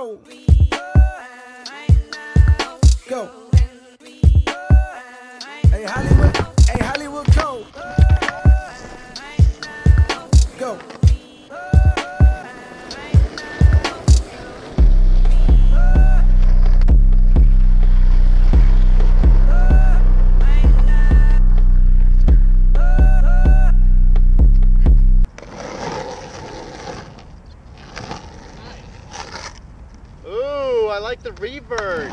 go. Go. Hey, Hollywood. Hey, Hollywood, go. Go. I like the reverb.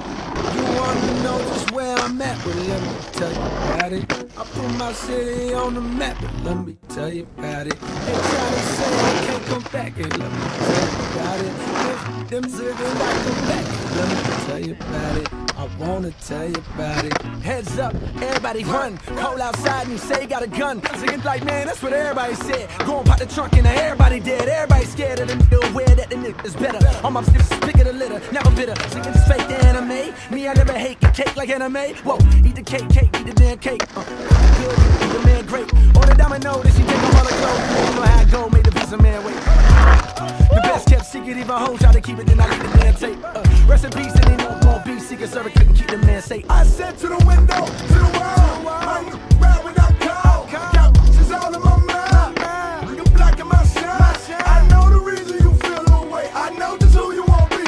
You want to know just where I'm at, but let me tell you about it. I put my city on the map, but let me tell you about it. They try to say I can't come back, and let me tell you about it. If them zigging I come back, let me tell you about it. I want to tell you about it. Heads up, everybody run. Call outside and say got a gun. Zigging like, man, that's what everybody said. Go and pop the trunk and everybody dead. Everybody scared of the nigga, aware that the nigga's better. All my stiffs pick of the litter, never bitter. Zigging is fake the anime. Me, I never hate the cake like anime. Whoa, eat the cake, eat the damn cake. Good, eat the man great. All the domino that she take a while ago. I don't know how I go, made the pizza man wait. The best kept secret, even hoes try to keep it, then I leave the damn tape. Rest in peace, and they no more beef. Secret Service couldn't keep the man safe. I said to the window, to the world, I'm around without cold. Got bitches all in my mind. You black in my shine. I know the reason you feel the way. I know just who you want to be.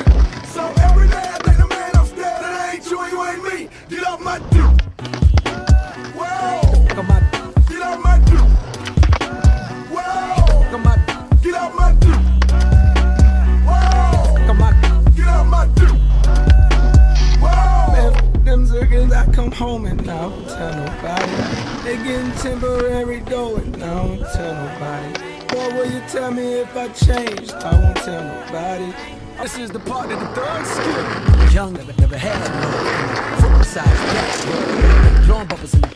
So every day I think the man upstairs that ain't you and you ain't me. Get off my dick. Whoa. Get off my dick. Whoa. Get off my dick. I come home and I don't tell nobody. They getting temporary dough and I don't tell nobody. What will you tell me if I changed? I won't tell nobody. This is the part that the thugs skip. Young, never had no. Foot size, black, blowing bumpers in the